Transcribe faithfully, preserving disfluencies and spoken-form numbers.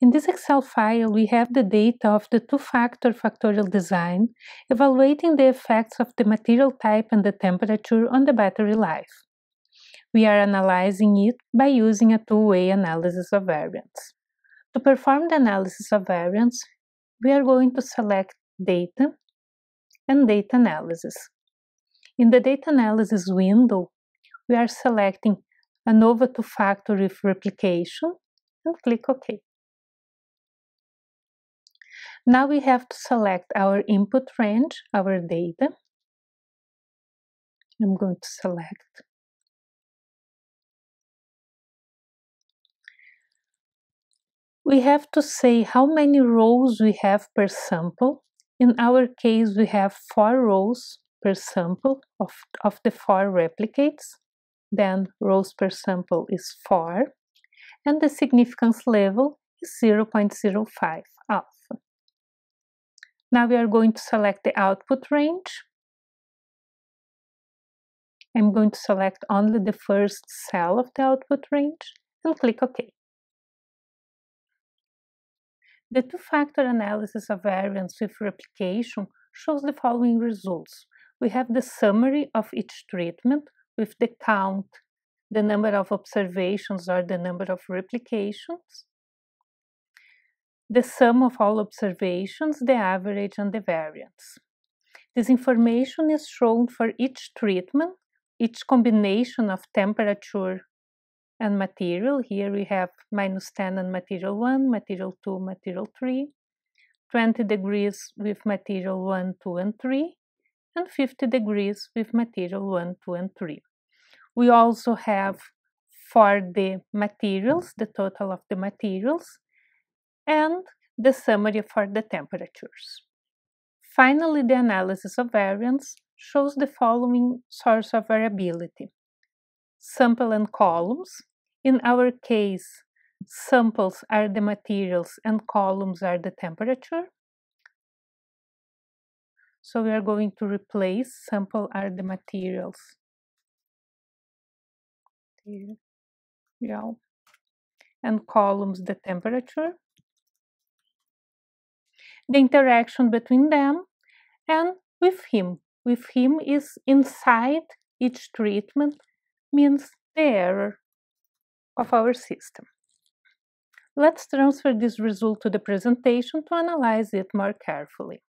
In this Excel file, we have the data of the two-factor factorial design, evaluating the effects of the material type and the temperature on the battery life. We are analyzing it by using a two-way analysis of variance. To perform the analysis of variance, we are going to select Data and Data Analysis. In the Data Analysis window, we are selecting ANOVA two-factor with replication and click OK. Now we have to select our input range, our data. I'm going to select. We have to say how many rows we have per sample. In our case, we have four rows per sample of, of the four replicates. Then rows per sample is four. And the significance level is zero point zero five alpha. Now we are going to select the output range. I'm going to select only the first cell of the output range and click OK. The two-factor analysis of variance with replication shows the following results. We have the summary of each treatment with the count, the number of observations or the number of replications, the sum of all observations, the average, and the variance. This information is shown for each treatment, each combination of temperature and material. Here we have minus ten and material one, material two, material three, twenty degrees with material one, two, and three, and fifty degrees with material one, two, and three. We also have for the materials, the total of the materials, and the summary for the temperatures. Finally, the analysis of variance shows the following source of variability. Sample and columns. In our case, samples are the materials and columns are the temperature. So we are going to replace sample are the materials. There we go. And columns the temperature. The interaction between them and with him. With him is inside each treatment, means the error of our system. Let's transfer this result to the presentation to analyze it more carefully.